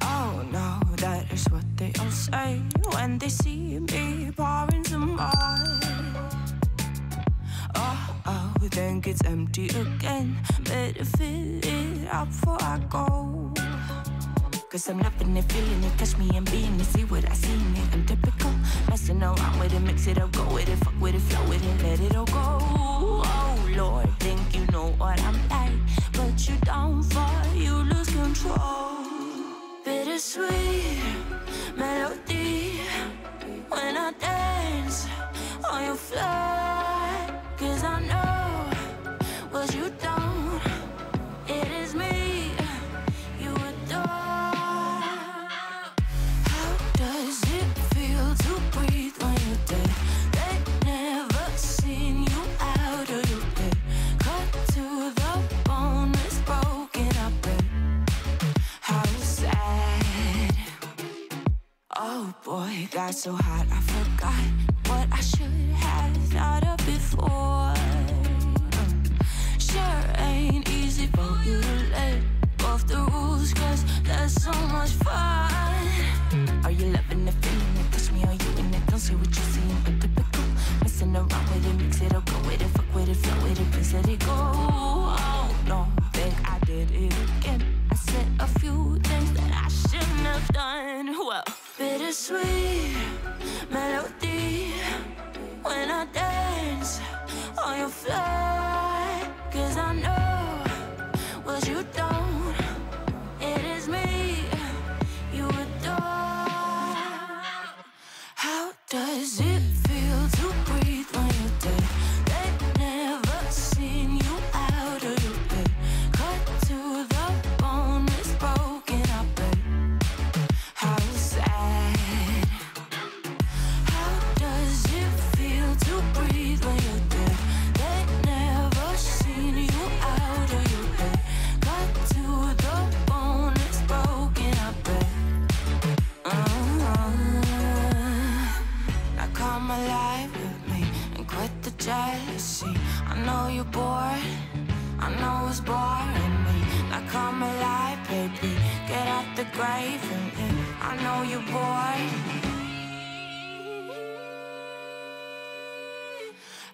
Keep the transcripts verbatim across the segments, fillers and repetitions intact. Oh no, that is what they all say when they see me pouring some wine. Oh oh, then gets empty again. Better fill it up before I go. Cause I'm loving it, feeling it, catch me and being it. See what I see in it, I'm typical. Messing around with it, mix it up, go with it, fuck with it, flow with it, let it all go. Oh Lord, think you know what I'm like, but you don't fall, you lose control. Bittersweet melody, when I dance on your fly, cause I know what you don't, it is me you adore. How does it feel to breathe when you're dead? They've never seen you out of your bed. Cut to the bone, it's broken up. How sad. Oh boy, got so hot I forgot what I should have thought of before. Sure ain't easy for you to let off the rules, cause that's so much fun. Are you loving it, feeling it? Push me, are you in it? Don't say what you see, I'm typical. Messing around with it, mix it up, go with it, fuck with it, flow with it, please let it go. Oh, don't think I did it again. I said a few things that I shouldn't have done. Well, bittersweet melody, when I dance on your fly, cause I know what you don't, it is me you adore. How does it feel to breathe when you're dead? They've never seen you out of your bed. Cut to the bone, it's broken up, babe. How sad. How does it feel to breathe when you're dead? They've never seen you out of your bed. Cut to the bone, it's broken up, babe. Mm-hmm. Now come alive with me and quit the jealousy. I know you're bored, I know it's boring me. Now come alive, baby, get out the grave and in. I know you're bored.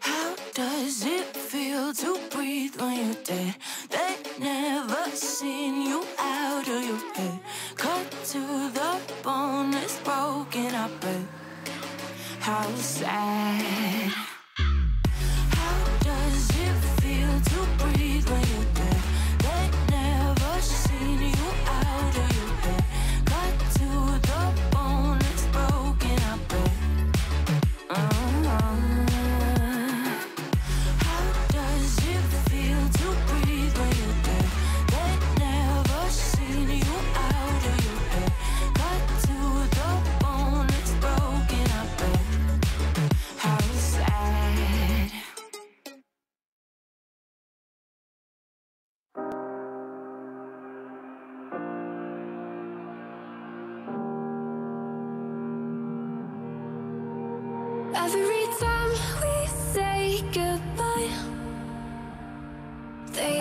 How does it feel to breathe when you're dead? They've never seen you out of your head. Cut to the bone, it's broken up, babe. How sad. How does it feel to breathe when you're dead? They've never seen you out of your head. Cut to the bone, it's broken up, babe. Mm-hmm. Every time we say goodbye, they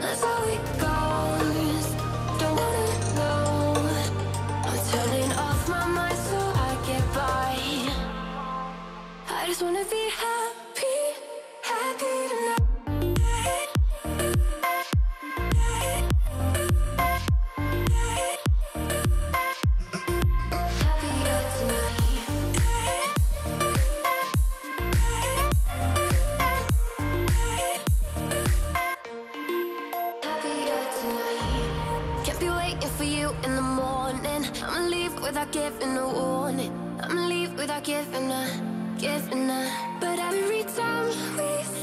That's how it goes. Don't wanna know. I'm turning off my mind so I get by. I just wanna be happy, happy tonight. Giving a warning, I'ma leave without giving a, giving a. But every time we